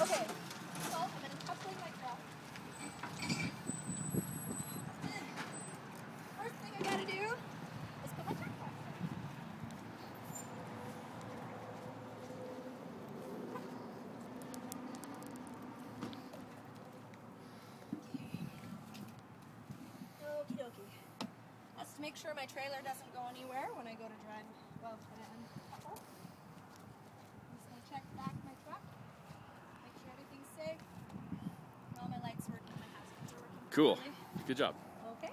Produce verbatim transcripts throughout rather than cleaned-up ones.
Okay, so I'm going to coupling my clock. First thing I gotta do is put my backpack on. Okie dokie. That's to make sure my trailer doesn't go anywhere when I go to drive. Well, when I uncouple. I'm just going to check back my truck. Everything's safe. All my lights working. My hazards are working. Cool. Properly. Good job. Okay.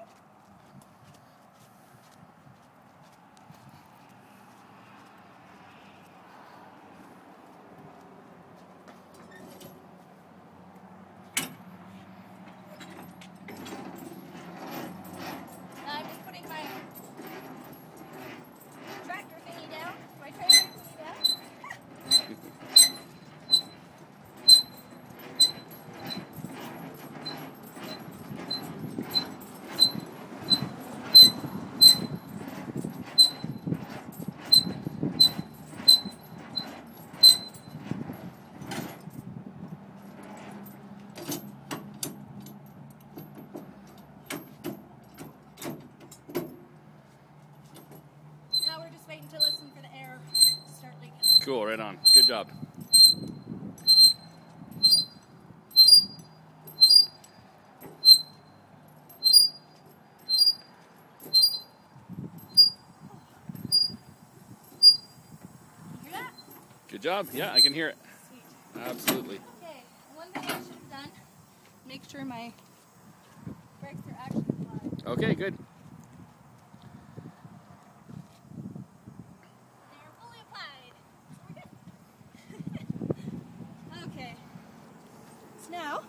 I'm just putting my tractor thingy down. My trailer thingy down. Waiting to listen for the air to start leaking. Cool, right on. Good job. You hear that? Good job. Yeah, I can hear it. Sweet. Absolutely. Okay, one thing I should have done, make sure my brakes are actually applied. Okay, good. Now,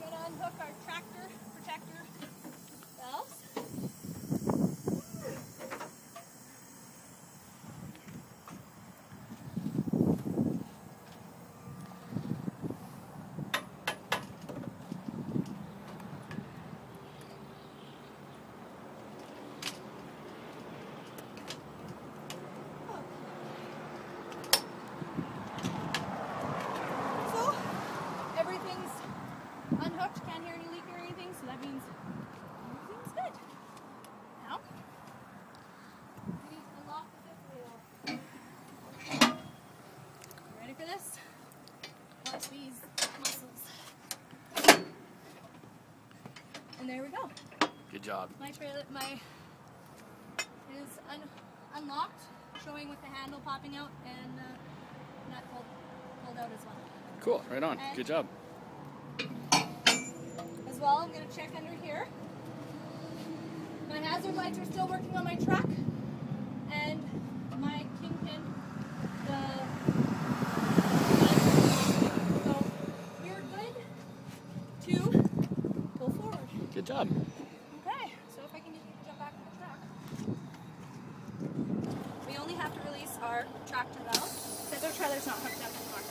we're going to unhook our tractor protector valves. Unhooked, can't hear any leak or anything, so that means everything's good. Now, we need to lock the fifth wheel. Ready for this? Watch these muscles. And there we go. Good job. My trailer, my is un unlocked, showing with the handle popping out and uh, not pulled, pulled out as well. Cool, right on. And good job. As well, I'm going to check under here. My hazard lights are still working on my truck, and my kingpin, the so we're good to go forward. Good job. Okay, so if I can get you to jump back on the truck, we only have to release our tractor valve because our trailer's not hooked up anymore.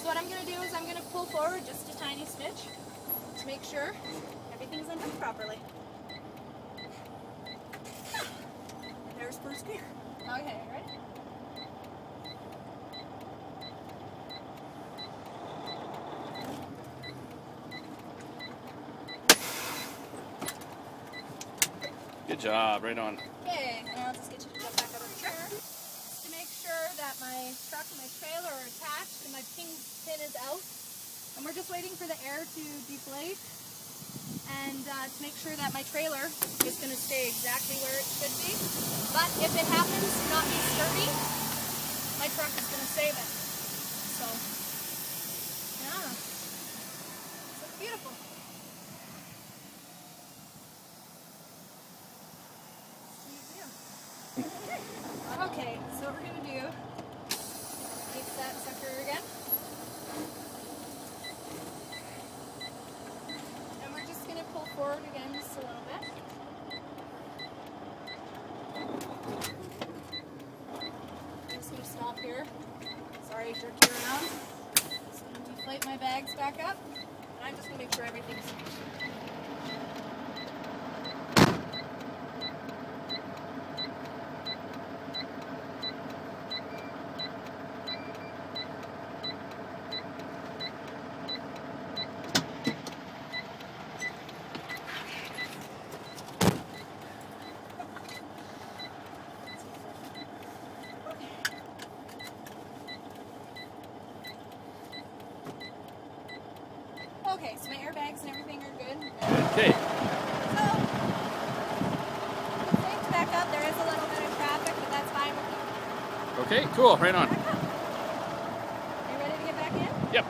So what I'm going to do is I'm going to pull forward just a tiny smidge to make sure everything's unhooked properly. Ah, there's first gear. Okay, ready? Good job, right on. Okay, and I'll just get you to jump back over the chair. That my truck and my trailer are attached and my kingpin is out, and we're just waiting for the air to deflate and uh, to make sure that my trailer is going to stay exactly where it should be. But if it happens to not be sturdy, my truck is going to save it. So yeah, so beautiful. Okay, so what we're going to do, take that sucker again, and we're just going to pull forward again just a little bit. I'm just going to stop here, sorry, jerky around, just going to deflate my bags back up, and I'm just going to make sure everything's Okay, so my airbags and everything are good. Okay. So, things back up. There is a little bit of traffic, but that's fine with me. Okay, cool. Right on. Are you ready to get back in? Yep.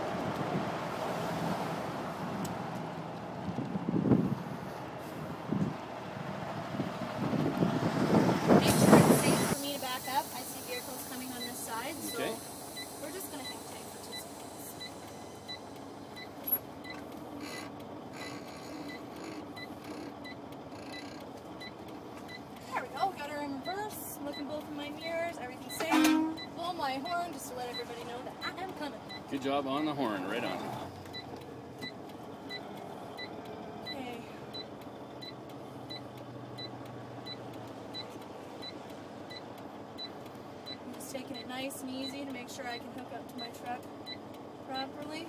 Looking both of my mirrors, everything's safe. Blow my horn just to let everybody know that I am coming. Good job on the horn, right on. Okay. I'm just taking it nice and easy to make sure I can hook up to my truck properly.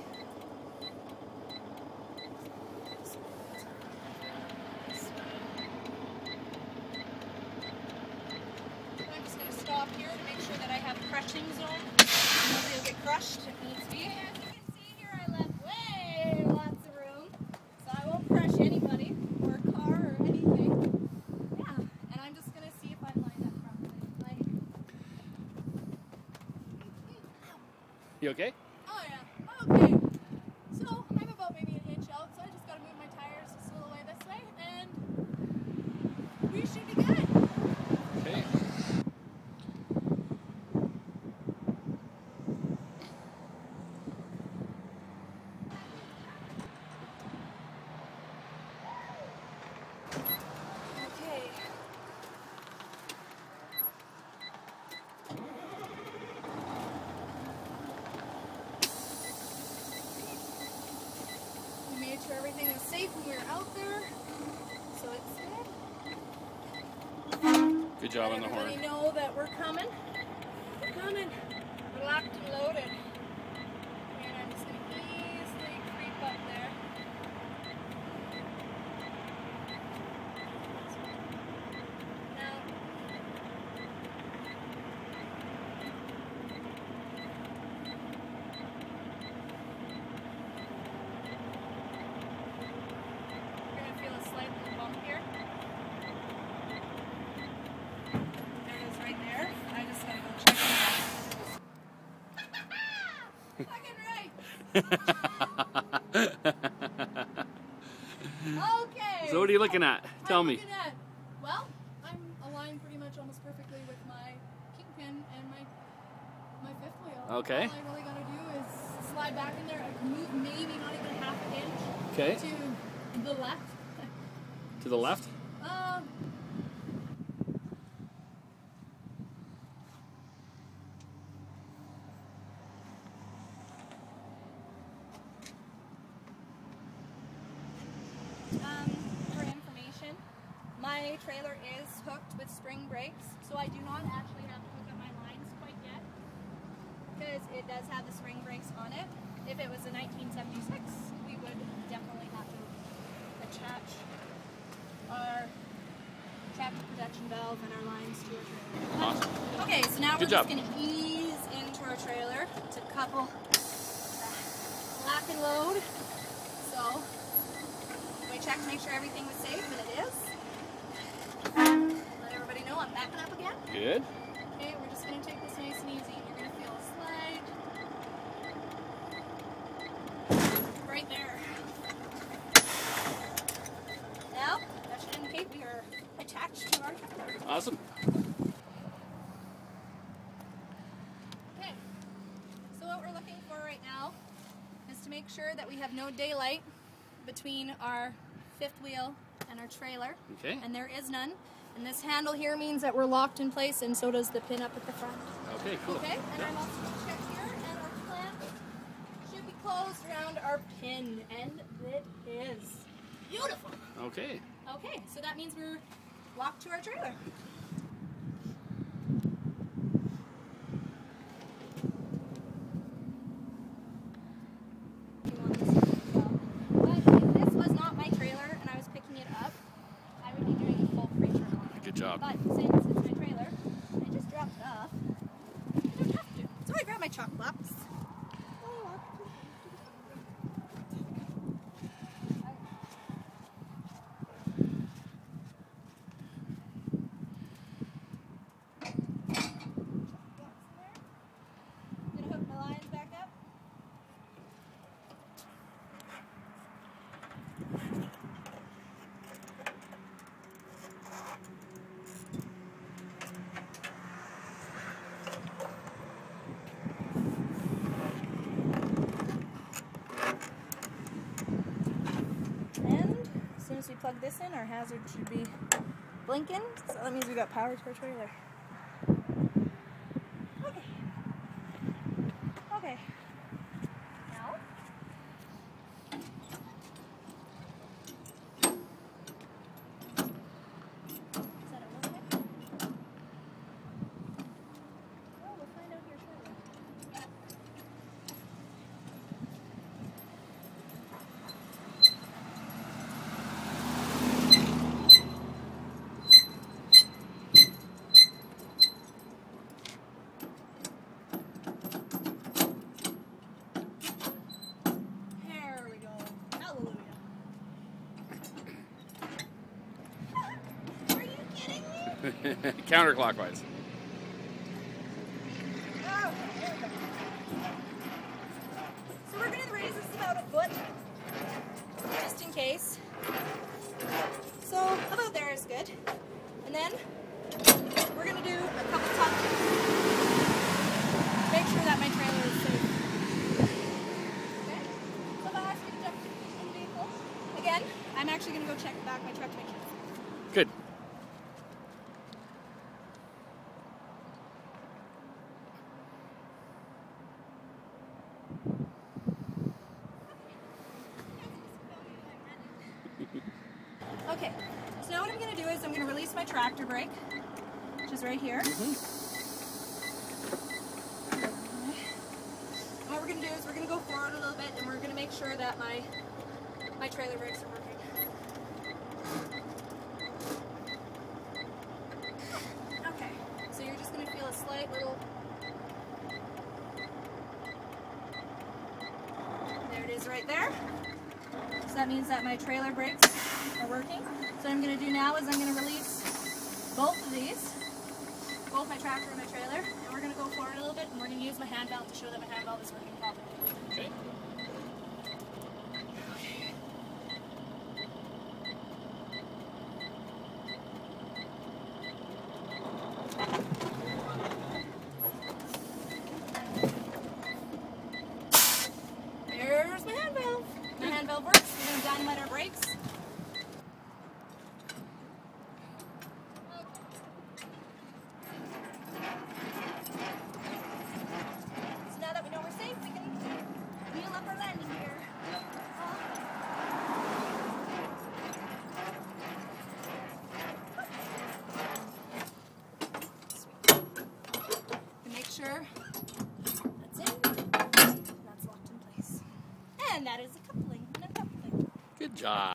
Here to make sure that I have a crushing zone. Nobody will get crushed if needs be. As you can see here, I left way lots of room, so I won't crush anybody or a car or anything. Yeah, and I'm just gonna see if I line up properly. Like, you okay? Oh yeah, okay. So I'm about maybe an inch out, so I just gotta move my tires just a little way this way, and we should be good. Sure everything is safe when we're out there, so it's good. Good job on the horn. Everybody know that we're coming. We're coming. We're locked and loaded. And I'm just going to easily creep up there. Okay. So what are you looking at? Tell me. Looking at, well, I'm aligned pretty much almost perfectly with my kingpin and my my fifth wheel. Okay. All I really gotta do is slide back in there and move maybe not even half an inch. Okay. To the left. To the left? Um. Um, for information, my trailer is hooked with spring brakes, so I do not actually have to hook up my lines quite yet, because it does have the spring brakes on it. If it was a nineteen seventy-six, we would definitely have to attach our tractor protection valve and our lines to our trailer. Awesome. Okay, so now Good we're job. just going to ease into our trailer to couple the lock and load. So I checked to make sure everything was safe, and it is. Let everybody know I'm backing up again. Good. Okay, we're just going to take this nice and easy. You're going to feel a slide. Right there. Now, that should indicate we are attached to our trailer. Awesome. Okay, so what we're looking for right now is to make sure that we have no daylight between our fifth wheel and our trailer. Okay. And there is none. And this handle here means that we're locked in place, and so does the pin up at the front. Okay, cool. Okay, and yeah. I'm also going to check here, and our clamp should be closed around our pin, and it is. Beautiful. Okay. Okay, so that means we're locked to our trailer. But since it's my trailer, I just dropped it off. I don't have to. So I grabbed my chalk box. plug this in, our hazard should be blinking, so that means we got power to our trailer. Okay. Okay. Now, set it real quick. Oh, we'll find out your trailer. Counterclockwise. Oh, there we go. So we're going to raise this about a foot, just in case. So about there is good. And then we're going to do a couple top turns. Make sure that my trailer is safe. Okay? So if I have to get jumped in the vehicle, again, I'm actually going to go check the back of my truck to make sure. Good. Okay, so now what I'm going to do is I'm going to release my tractor brake, which is right here. Mm-hmm. Okay. And what we're going to do is we're going to go forward a little bit, and we're going to make sure that my, my trailer brakes are working. Okay, so you're just going to feel a slight little... There it is right there. So that means that my trailer brakes are working. So what I'm going to do now is I'm going to release both of these, both my tractor and my trailer, and we're going to go forward a little bit, and we're going to use my hand valve to show that my hand valve is working properly. Okay. Good job.